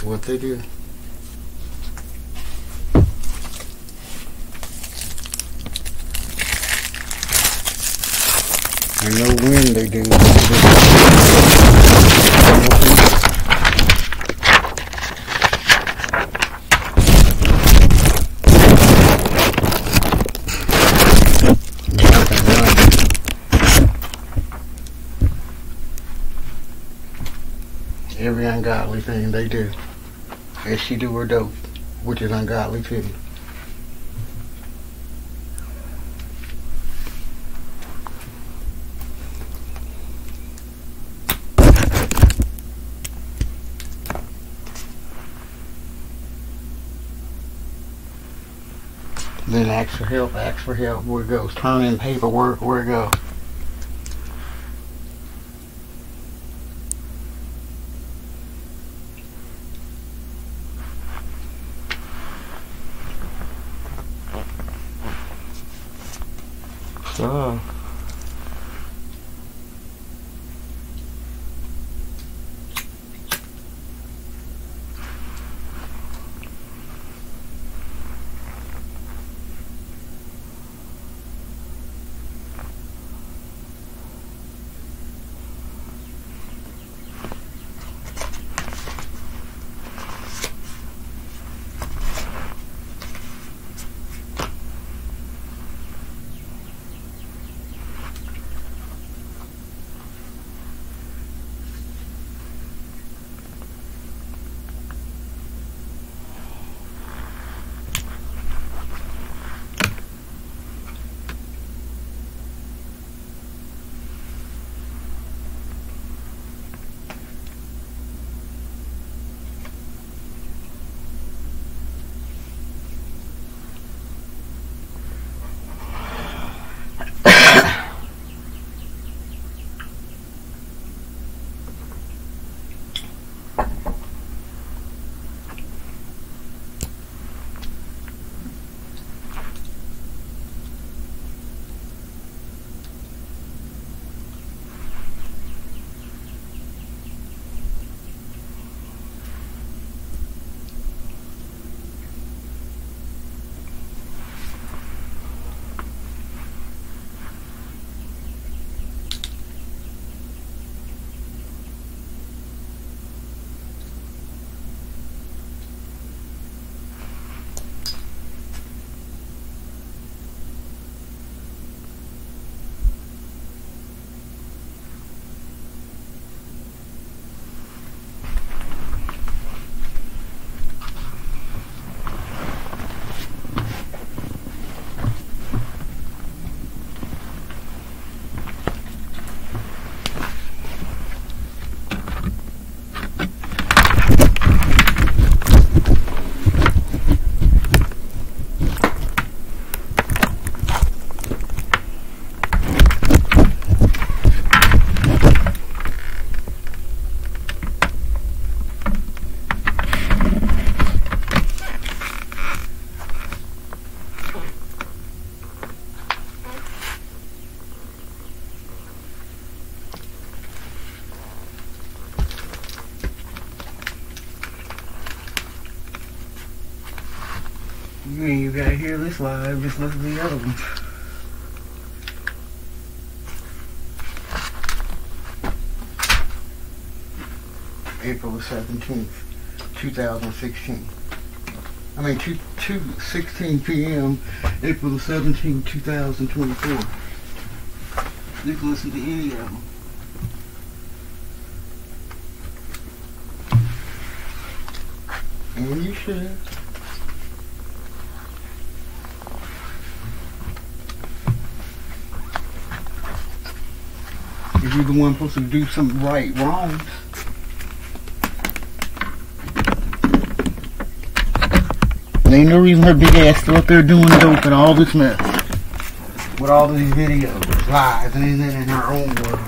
for what they do. I know when they do. Every ungodly thing they do, as she do her dope, which is ungodly too. Then ask for help, where it goes. Turn in paperwork, where it goes. So, you gotta hear this live, just listen to the other ones. April the 17th, 2016. I mean, 2:16 p.m., April the 17th, 2024. You can listen to any of them. And you should. If you're the one supposed to do something right, wrong. There ain't no reason her big ass still up there doing dope and all this mess. With all these videos, lies, and then in her own world.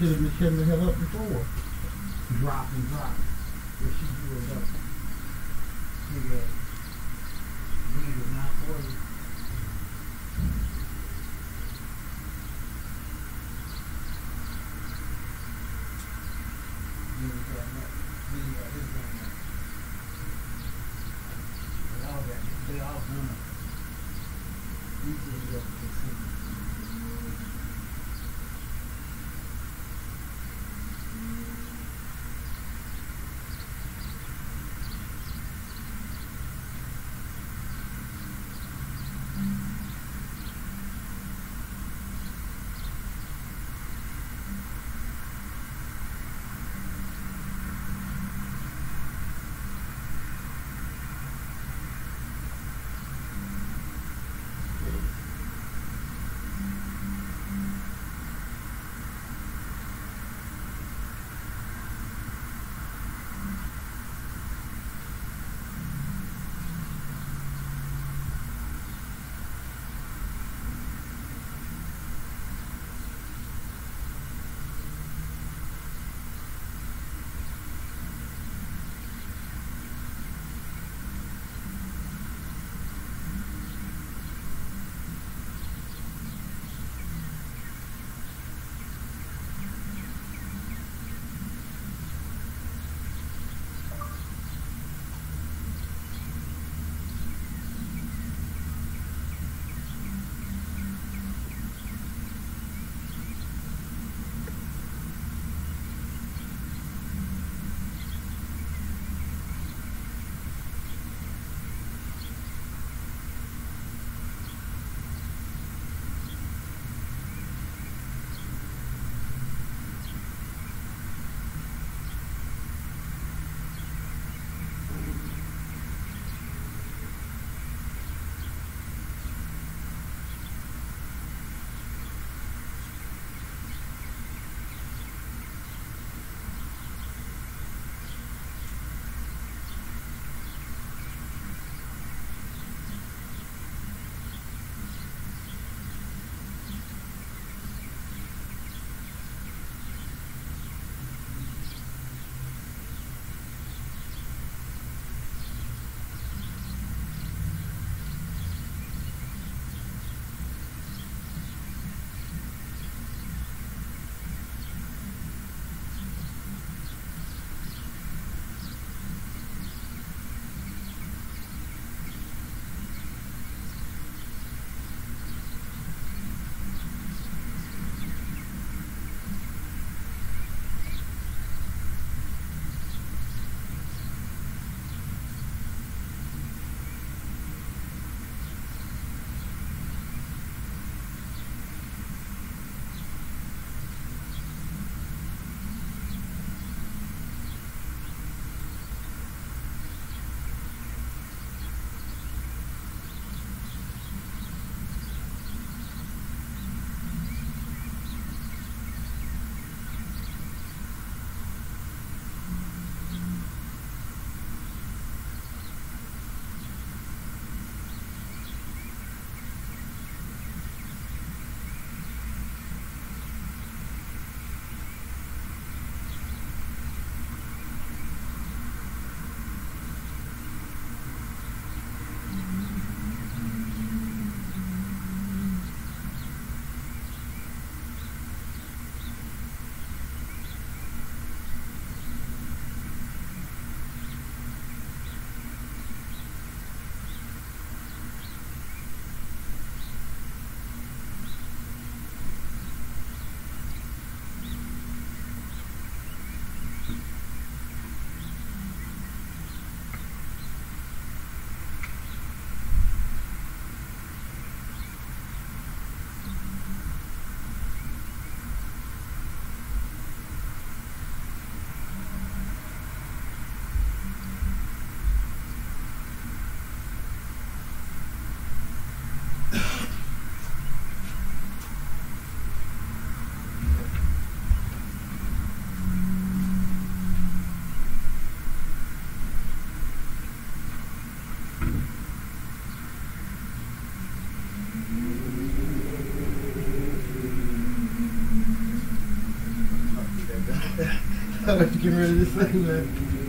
should have been the hell up before. Drop and drop. But she blew it up. Big ass. Weed was not for you. I have to get rid of this thing, man.